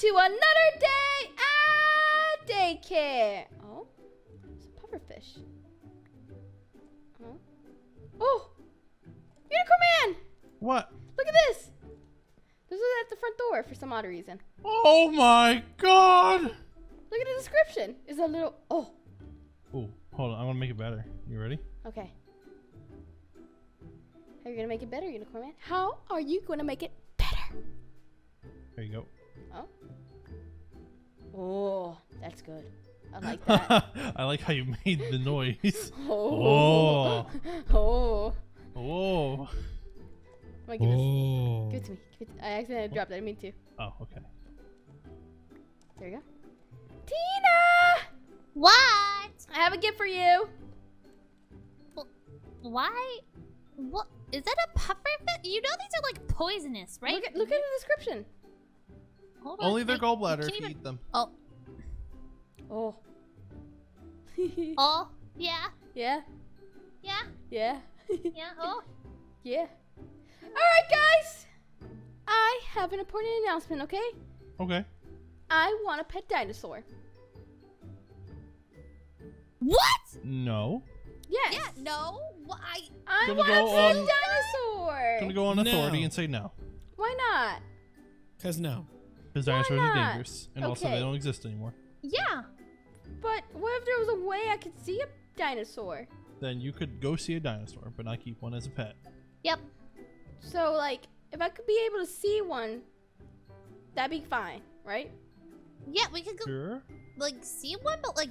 to another day at daycare. Oh, it's a pufferfish. Oh. Oh, Unicorn Mann. What? Look at this. This is at the front door for some odd reason. Oh my god. Look at the description. It's a little... Oh. Oh, hold on. I want to make it better. You ready? Okay. How are you going to make it better, Unicorn Mann? How are you going to make it better? There you go. Oh. Oh, that's good. I like that. I like how you made the noise. Oh. Oh. Oh. Oh. Oh my goodness. Oh. Give it to me. Give it to... I accidentally dropped it. I didn't mean to. Oh, okay. There you go. Tina! What? I have a gift for you. Why? What? Is that a pufferfish? You know these are like poisonous, right? Look at the description. Hold on. Only their gallbladder if you eat them. Oh. Oh. Oh. Yeah. Yeah. Yeah. Yeah. Yeah. Oh. Yeah. Alright, guys! I have an important announcement, okay? Okay. I want a pet dinosaur. What? No. Yes. Yeah, no. Well, I want a pet dinosaur. I'm going to go on authority and say no. Why not? Because no. Because dinosaurs are dangerous. And also, they don't exist anymore. Yeah. But what if there was a way I could see a dinosaur? Then you could go see a dinosaur, but not keep one as a pet. Yep. So, like, if I could be able to see one, that'd be fine, right? Yeah, we could go, like, see one, but, like,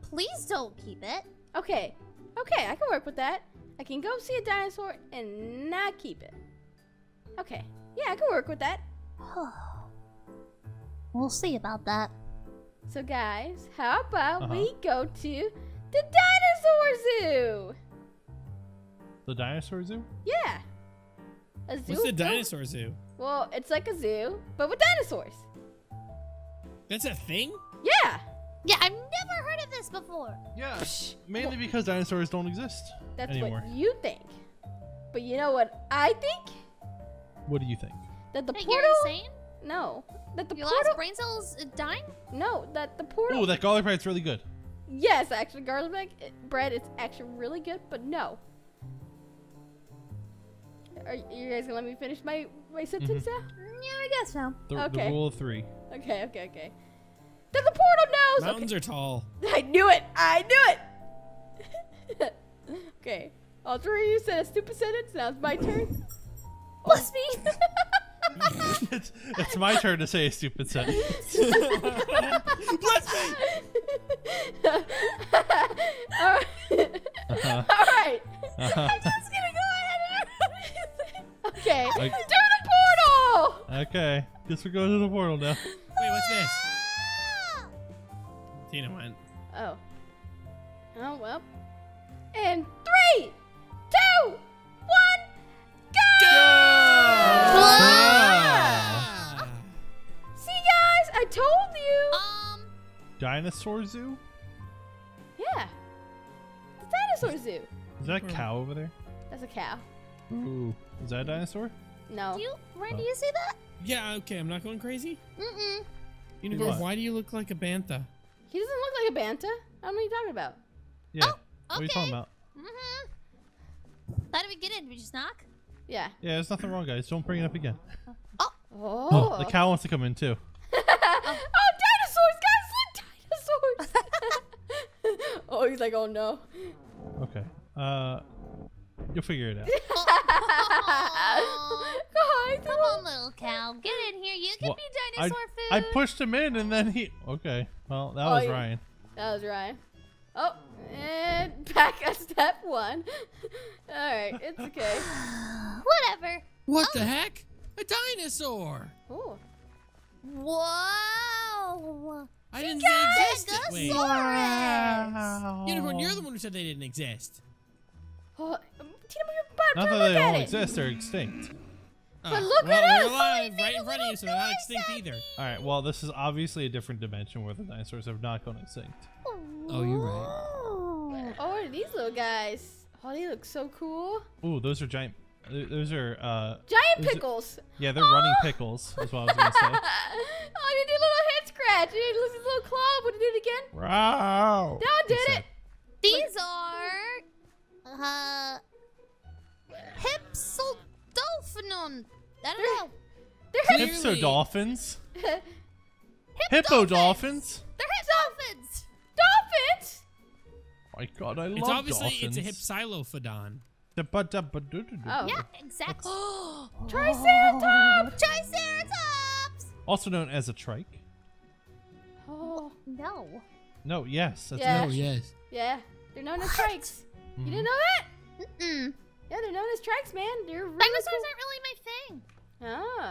please don't keep it. Okay. Okay, I can work with that. I can go see a dinosaur and not keep it. Okay. Yeah, I can work with that. We'll see about that. So, guys, how about we go to the Dinosaur Zoo? The Dinosaur Zoo? Yeah. A zoo? What's the dinosaur zoo? Well, it's like a zoo, but with dinosaurs. That's a thing? Yeah. Yeah, I've never heard of this before. Yeah, mainly because dinosaurs don't exist anymore. That's what you think. But you know what I think? What do you think? That the portal... You're insane? No. That the portal... Your last brain cells dying? No, that the portal... Oh, that garlic bread's really good. Yes, actually, garlic bread is actually really good, but no. Are you guys gonna let me finish my sentence now? Yeah, I guess so. Okay. The rule of three. Okay, okay, okay. That the portal knows. Mountains are tall. I knew it. I knew it. Okay, all three of you said a stupid sentence. Now it's my turn. Bless me. It's my turn to say a stupid sentence. Bless me. All right. All right. I'm just gonna go. Okay. Like, do the portal! Okay. Guess we're going to the portal now. Wait, what's this? Tina went. Oh. Oh, well. And 3, 2, 1, go! Ah! See, guys? I told you. Dinosaur Zoo? Yeah. The Dinosaur Zoo. Is that a cow over there? That's a cow. Ooh. Is that a dinosaur? No. Do you, Ryan, do you see that? Yeah, okay, I'm not going crazy. Mm-mm. Unicorn, why do you look like a bantha? He doesn't look like a bantha. I don't know what you're talking about. Yeah. Oh, okay. What are you talking about? Mm-hmm. How did we get in? Did we just knock? Yeah. Yeah, there's nothing wrong, guys. Don't bring it up again. Oh. Oh. Oh, the cow wants to come in, too. Oh, dinosaurs, guys. Look, dinosaurs. Oh, he's like, oh, no. Okay. You'll figure it out. God, come on, little cow. Get in here. You can be dinosaur food. I pushed him in and then he... Okay. Well, that was Ryan. That was Ryan. Oh, and back at step one. All right. It's okay. Whatever. What the heck? A dinosaur. Oh. Whoa. I didn't say they existed. Wait. Wow. Unicorn, you're the one who said they didn't exist. Oh, Tina, not that they don't exist, they're extinct. But look at us! Right in front of you, so they're not extinct either. Alright, well, this is obviously a different dimension where the dinosaurs have not gone extinct. Oh, you're right. Oh, these little guys. Oh, they look so cool. Ooh, those are giant. Those are. Giant pickles! Yeah, they're running pickles, is what I was going to say. I did a little head scratch. It looks his little claw. Would you do it again? Wow. That did it. These are Hypsodolphinon. I don't know. They're Hypsodolphins. Hippo dolphins. They're dolphins. Dolphins. My God, I love dolphins. It's obviously dolphins. It's a Hypsilophodon. Oh. Yeah, exactly. Triceratops! Triceratops! Also known as a trike. Oh, no. No, yes. That's yeah. No, yes. Yeah, they're known as trikes. Mm. You didn't know that? Mm-mm. Yeah, they're known as trikes, man. They're really Dinosaurs aren't really my thing. Oh.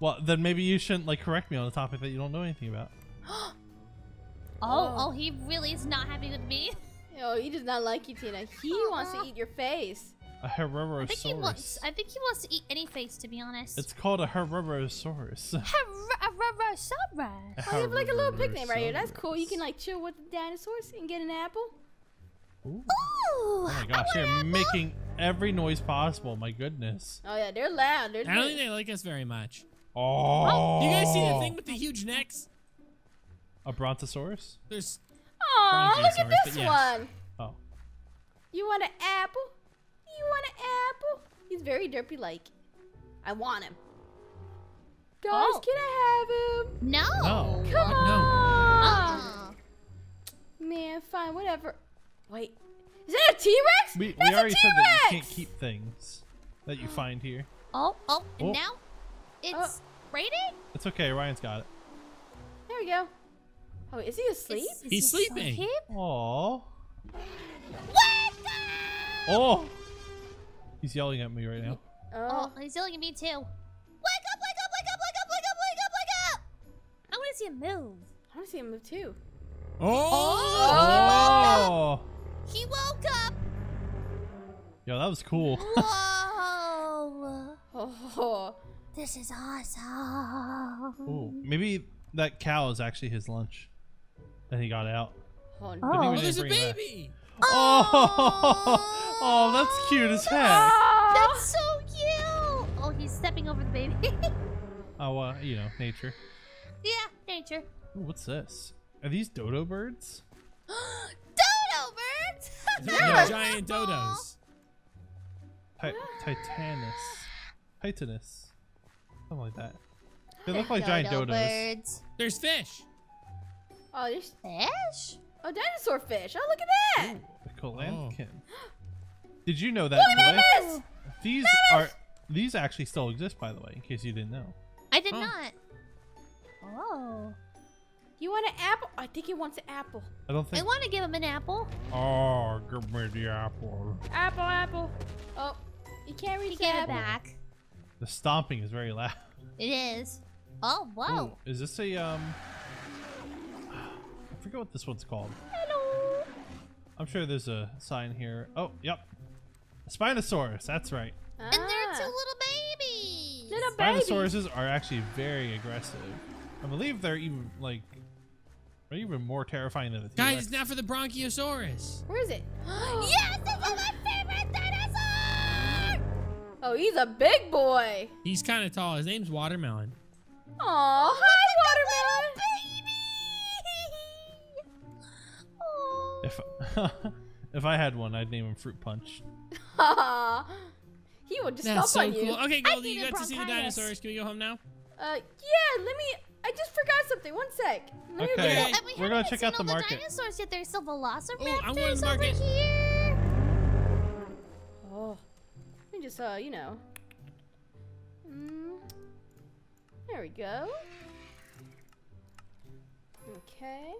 Well, then maybe you shouldn't, like, correct me on a topic that you don't know anything about. Oh, he really is not happy with me. Oh, he does not like you, Tina. He wants to eat your face. A Hererosaurus. I think he wants to eat any face, to be honest. It's called a Hererosaurus. Hererosaurus. I have like a little picnic right here. That's cool. You can like chill with the dinosaurs and get an apple. Ooh. Ooh, oh my gosh, they're making every noise possible. My goodness. Oh yeah, they're loud. I don't think they like us very much. Oh. You guys see the thing with the huge necks? A brontosaurus? There's. Oh, look at this one. Oh. You want an apple? You want an apple? He's very derpy like. I want him. Guys, can I have him? No. Come on. Man, fine, whatever. Wait. Is that a T-Rex? That's already a T-Rex! Said that you can't keep things that you find here. And now it's raided? It's okay. Ryan's got it. There we go. Oh, is he asleep? He's sleeping. Oh. Oh. He's yelling at me right now. Oh, he's yelling at me too. Wake up! Wake up! Wake up! Wake up! Wake up! Wake up! Wake up! I want to see him move. I want to see him move too. Oh! He woke up. Yo, that was cool. Whoa! Oh. This is awesome. Ooh, maybe that cow is actually his lunch, and he got out. Oh, there's a baby! Oh, that's cute as heck. That's so cute. Oh, he's stepping over the baby. You know, nature. Yeah, nature. Ooh, what's this? Are these dodo birds? Dodo birds! They're giant dodos. Titanus. Something like that. They look like giant dodos. Birds. There's fish. Oh, there's fish? Oh, dinosaur fish. Oh, look at that. Ooh, the Colanthin. Did you know that? Look, these actually still exist, by the way, in case you didn't know. I did not. Oh. You want an apple? I think he wants an apple. I don't think. I want to give him an apple. Oh, give me the apple. Apple, apple. Oh, you can't reach it back. The stomping is very loud. It is. Oh, whoa. Ooh, is this a I forget what this one's called. Hello. I'm sure there's a sign here. Oh, yep. A Spinosaurus. That's right. And they're two little babies. Spinosauruses are actually very aggressive. I believe they're even like more terrifying than the T-Rex. Guys, it's now for the Brachiosaurus. Where is it? Yes, this is my favorite dinosaur. Oh, he's a big boy. He's kind of tall. His name's Watermelon. Oh, hi, Watermelon. If I had one, I'd name him Fruit Punch. He would just stomp on you. Cool. Okay, Goldy, you got to see the dinosaurs. Can we go home now? Yeah. Let me. I just forgot something. One sec. Okay. We're gonna check out the market. Dinosaurs yet? There's still Velociraptors over here. Oh, let me just you know. There we go. Okay.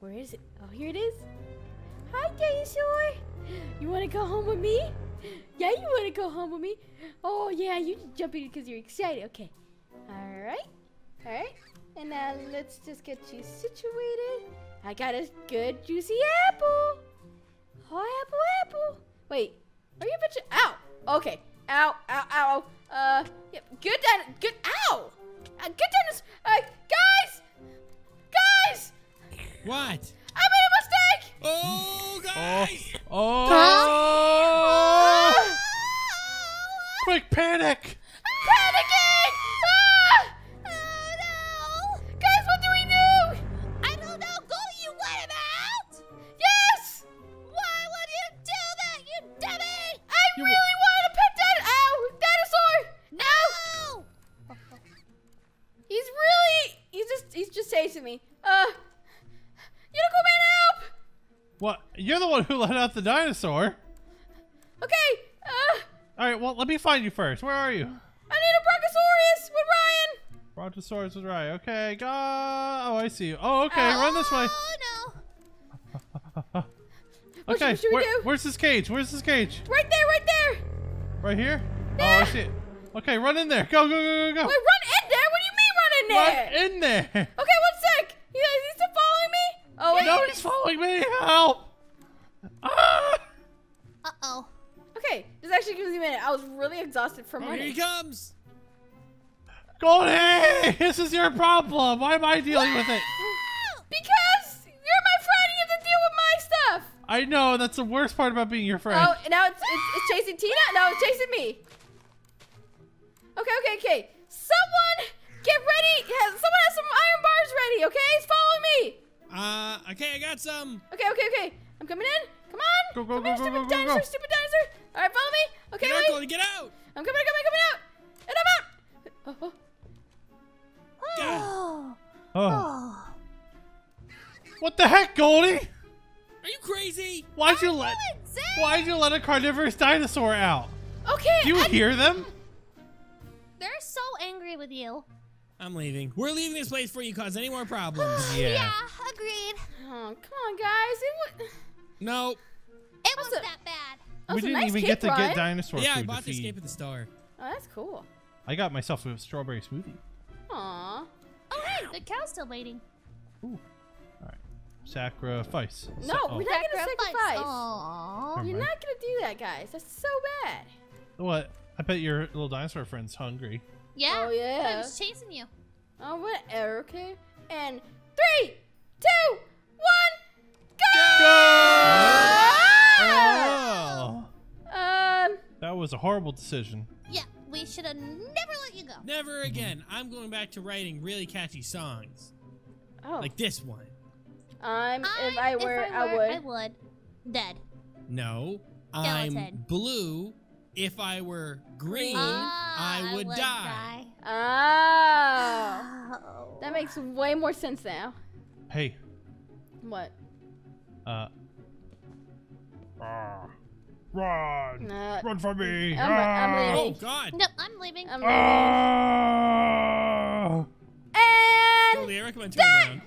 Where is it? Oh, here it is. Hi, dinosaur. You want to go home with me? Yeah, you want to go home with me? Oh, yeah, you just jump in because you're excited. Okay. All right. All right. And now let's just get you situated. I got a good juicy apple. Oh, apple, apple. Wait. Are you a bunch of... Ow. Okay. Ow, ow, ow. Yep. Good dinosaur. Good. Ow. Good dinosaur. Guys. Guys. What? I made a mistake! Oh, guys! Oh! Quick panic! panic. Panicking! Ah! Oh no! Guys, what do we do? I don't know. Goldy, you let him out? Yes! Why would you do that, you dummy? You really wanted to pet that. Ow! Dinosaur! No! He's just chasing me. Unicorn Man, help! What? You're the one who let out the dinosaur. Okay. All right, well, let me find you first. Where are you? I need a Brachiosaurus with Ryan. Brontosaurus with Ryan. Okay, go. Oh, I see you. Oh, okay. Run this way. Oh, no. Okay, what should we do? Where's this cage? Where's this cage? Right there, right there. Right here? Yeah. Oh, I see it. Okay, run in there. Go, go, go, go, go. Wait, run in there? What do you mean run in there? Run in there. Okay, one sec. You guys, he's still following me? Oh, wait. No, he's following me. Help. Ah. Uh-oh. Okay, this actually gives me a minute. I was really exhausted from running. Here he comes! Goldy! This is your problem! Why am I dealing with it? Because you're my friend and you have to deal with my stuff! I know, that's the worst part about being your friend. Oh, and now it's chasing Tina? No, it's chasing me. Okay, okay, okay. Someone get ready! Someone has some iron bars ready, okay? It's following me! Okay, I got some. Okay, okay, okay. I'm coming in. Come on. Go, go, go, go, go, go, go. Stupid dinosaur. All right, follow me. Okay, wait. Get out. I'm coming, coming, coming out. And I'm out. Oh. Oh. Oh. Oh. What the heck, Goldy? Are you crazy? Why'd you let a carnivorous dinosaur out? Okay. Do you hear them? They're so angry with you. I'm leaving. We're leaving this place before you cause any more problems. Yeah, agreed. Oh, come on, guys. No. It wasn't that bad. We didn't even get to get dinosaur food. Yeah, I bought this cape at the store. Oh, that's cool. I got myself a strawberry smoothie. Aw. Oh, hey, the cow's still waiting. Ooh. All right. Sacrifice. No, we're not going to sacrifice. Aww. You're not going to do that, guys. That's so bad. What? I bet your little dinosaur friend's hungry. Yeah. Oh, yeah. I was chasing you. Oh, whatever. Okay. And 3, 2, 1. Go! Oh. That was a horrible decision. Yeah, we should have never let you go. Never again. I'm going back to writing really catchy songs. Oh. Like this one. If I were, I would. Dead. No. I'm blue. If I were green, I would die. Oh. That makes way more sense now. Hey. What? Run! Run for me! I'm leaving. Oh God! No, I'm leaving. I'm leaving. And that.